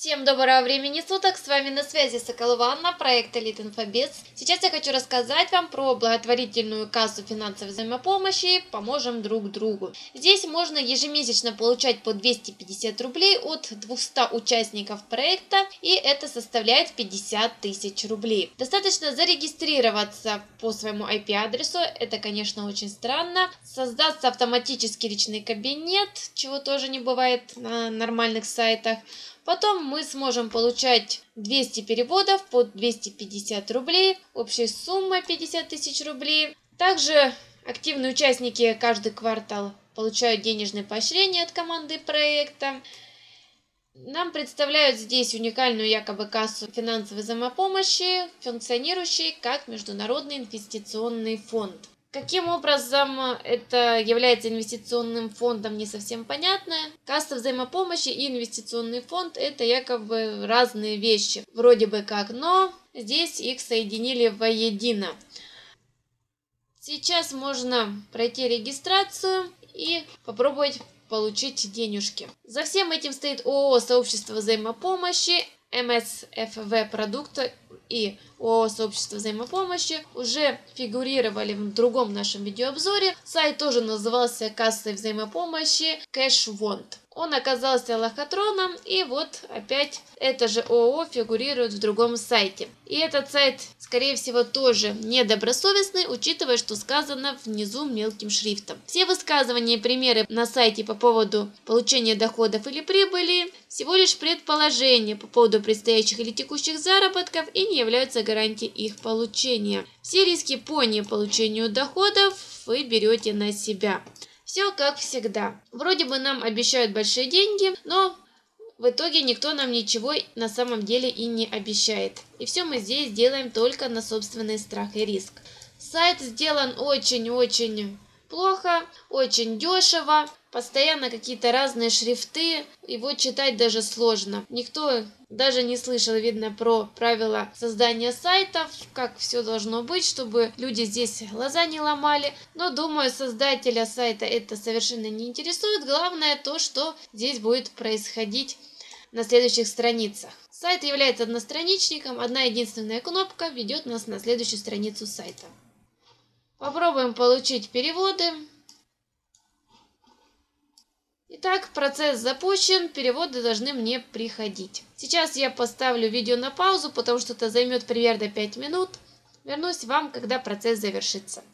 Всем доброго времени суток, с вами на связи Соколова Анна, проект Elite InfoBiz. Сейчас я хочу рассказать вам про благотворительную кассу финансовой взаимопомощи «Поможем друг другу». Здесь можно ежемесячно получать по 250 рублей от 200 участников проекта, и это составляет 50 тысяч рублей. Достаточно зарегистрироваться по своему IP-адресу, это, конечно, очень странно. Создастся автоматически личный кабинет, чего тоже не бывает на нормальных сайтах. Потом мы сможем получать 200 переводов по 250 рублей, общая сумма 50 тысяч рублей. Также активные участники каждый квартал получают денежные поощрения от команды проекта. Нам представляют здесь уникальную якобы кассу финансовой взаимопомощи, функционирующей как Международный инвестиционный фонд. Каким образом это является инвестиционным фондом, не совсем понятно. Касса взаимопомощи и инвестиционный фонд – это якобы разные вещи, вроде бы как, но здесь их соединили воедино. Сейчас можно пройти регистрацию и попробовать получить денежки. За всем этим стоит ООО «Сообщество взаимопомощи», МСФВ «Продукт» и ООО «Сообщество взаимопомощи» уже фигурировали в другом нашем видеообзоре. Сайт тоже назывался «Кассой взаимопомощи кэшвонт». Он оказался лохотроном, и вот опять это же ООО фигурирует в другом сайте. И этот сайт, скорее всего, тоже недобросовестный, учитывая, что сказано внизу мелким шрифтом. Все высказывания и примеры на сайте по поводу получения доходов или прибыли всего лишь предположения по поводу предстоящих или текущих заработков и не являются гарантией их получения. Все риски по неполучению доходов вы берете на себя. Все как всегда. Вроде бы нам обещают большие деньги, но в итоге никто нам ничего на самом деле и не обещает. И все мы здесь делаем только на собственный страх и риск. Сайт сделан очень-очень плохо, очень дешево. Постоянно какие-то разные шрифты, его читать даже сложно. Никто даже не слышал, видно, про правила создания сайтов, как все должно быть, чтобы люди здесь глаза не ломали. Но, думаю, создателя сайта это совершенно не интересует. Главное то, что здесь будет происходить на следующих страницах. Сайт является одностраничником, одна единственная кнопка ведет нас на следующую страницу сайта. Попробуем получить переводы. Итак, процесс запущен, переводы должны мне приходить. Сейчас я поставлю видео на паузу, потому что это займет примерно 5 минут. Вернусь вам, когда процесс завершится.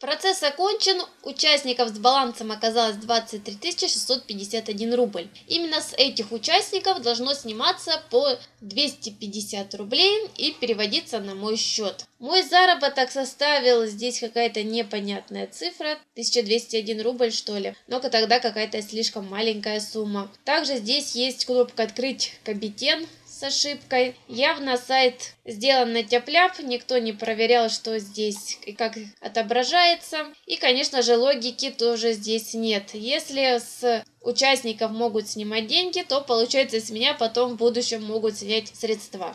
Процесс окончен, участников с балансом оказалось 23 651 рубль. Именно с этих участников должно сниматься по 250 рублей и переводиться на мой счет. Мой заработок составил здесь какая-то непонятная цифра, 1201 рубль что ли, но тогда какая-то слишком маленькая сумма. Также здесь есть кнопка «Открыть кабинет» с ошибкой. Явно сайт сделан на тяп-ляп, никто не проверял, что здесь и как отображается. И, конечно же, логики тоже здесь нет. Если с участников могут снимать деньги, то, получается, с меня потом в будущем могут снять средства.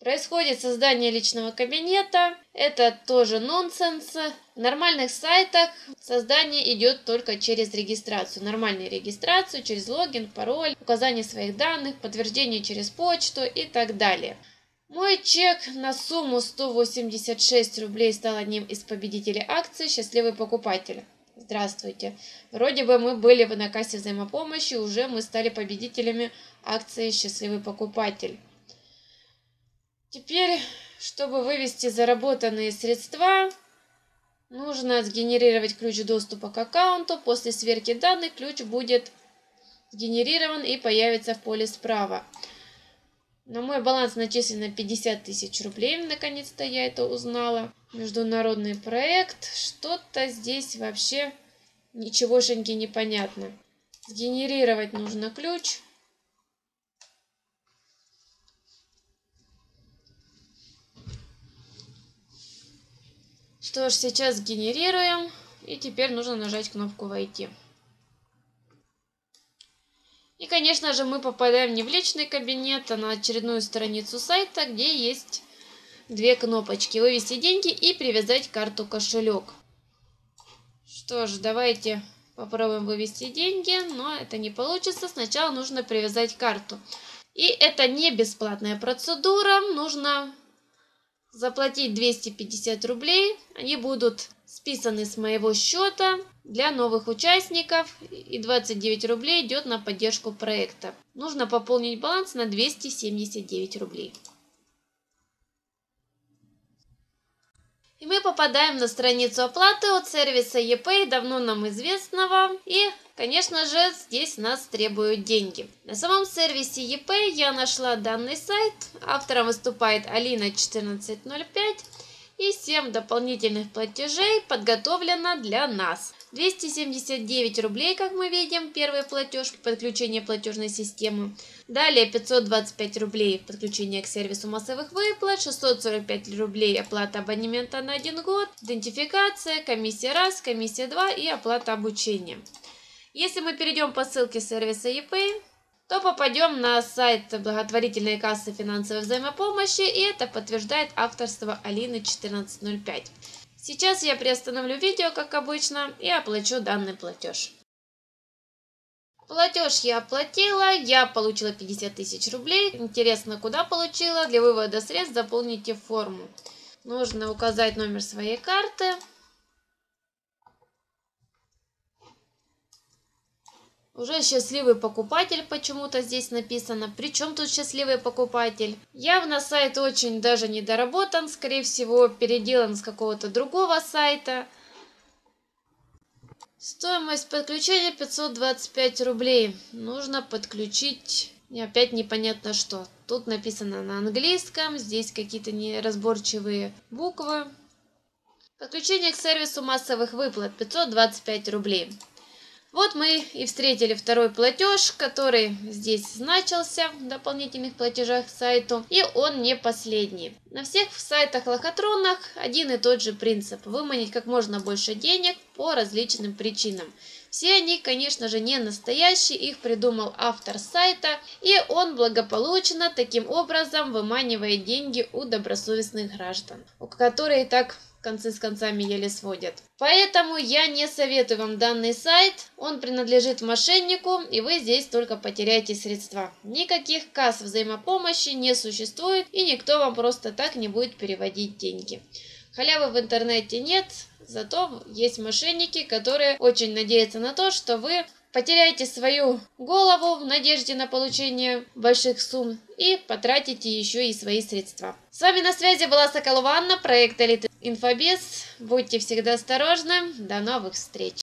Происходит создание личного кабинета. Это тоже нонсенс. В нормальных сайтах создание идет только через регистрацию. Нормальную регистрацию, через логин, пароль, указание своих данных, подтверждение через почту и так далее. Мой чек на сумму 186 рублей стал одним из победителей акции «Счастливый покупатель». Здравствуйте. Вроде бы мы были на кассе взаимопомощи, уже мы стали победителями акции «Счастливый покупатель». Теперь, чтобы вывести заработанные средства, нужно сгенерировать ключ доступа к аккаунту. После сверки данных ключ будет сгенерирован и появится в поле справа. На мой баланс начислено 50 тысяч рублей. Наконец-то я это узнала. Международный проект. Что-то здесь вообще ничегошеньки непонятно. Сгенерировать нужно ключ. Что ж, сейчас генерируем, и теперь нужно нажать кнопку «Войти». И, конечно же, мы попадаем не в личный кабинет, а на очередную страницу сайта, где есть две кнопочки «Вывести деньги» и «Привязать карту-кошелек». Что ж, давайте Попробуем вывести деньги, но это не получится. Сначала нужно привязать карту. И это не бесплатная процедура. Нужно заплатить 250 рублей. Они будут списаны с моего счета для новых участников. И 29 рублей идет на поддержку проекта. Нужно пополнить баланс на 279 рублей. И мы попадаем на страницу оплаты от сервиса ePay, давно нам известного. И, конечно же, здесь нас требуют деньги. На самом сервисе ePay я нашла данный сайт. Автором выступает Алина1405. И 7 дополнительных платежей подготовлено для нас. 279 рублей, как мы видим, первый платеж, подключение платежной системы. Далее 525 рублей подключение к сервису массовых выплат, 645 рублей оплата абонемента на 1 год, идентификация, комиссия 1, комиссия 2 и оплата обучения. Если мы перейдем по ссылке сервиса ePay, то попадем на сайт благотворительной кассы финансовой взаимопомощи, и это подтверждает авторство Алины1405. Сейчас я приостановлю видео, как обычно, и оплачу данный платеж. Платеж я оплатила, я получила 50 тысяч рублей. Интересно, куда получила? Для вывода средств заполните форму. Нужно указать номер своей карты. Уже «Счастливый покупатель» почему-то здесь написано. Причем тут «Счастливый покупатель»? Явно сайт очень даже недоработан. Скорее всего, переделан с какого-то другого сайта. Стоимость подключения 525 рублей. Нужно подключить... И опять непонятно что. Тут написано на английском. Здесь какие-то неразборчивые буквы. Подключение к сервису массовых выплат 525 рублей. Вот мы и встретили второй платеж, который здесь значился в дополнительных платежах к сайту, и он не последний. На всех сайтах лохотронных один и тот же принцип – выманить как можно больше денег по различным причинам. Все они, конечно же, не настоящие, их придумал автор сайта, и он благополучно таким образом выманивает деньги у добросовестных граждан, у которых и так концы с концами еле сводят. Поэтому я не советую вам данный сайт. Он принадлежит мошеннику, и вы здесь только потеряете средства. Никаких касс взаимопомощи не существует, и никто вам просто так не будет переводить деньги. Халявы в интернете нет, зато есть мошенники, которые очень надеются на то, что вы потеряете свою голову в надежде на получение больших сумм и потратите еще и свои средства. С вами на связи была Соколова Анна, проект Elite InfoBiz. Будьте всегда осторожны. До новых встреч!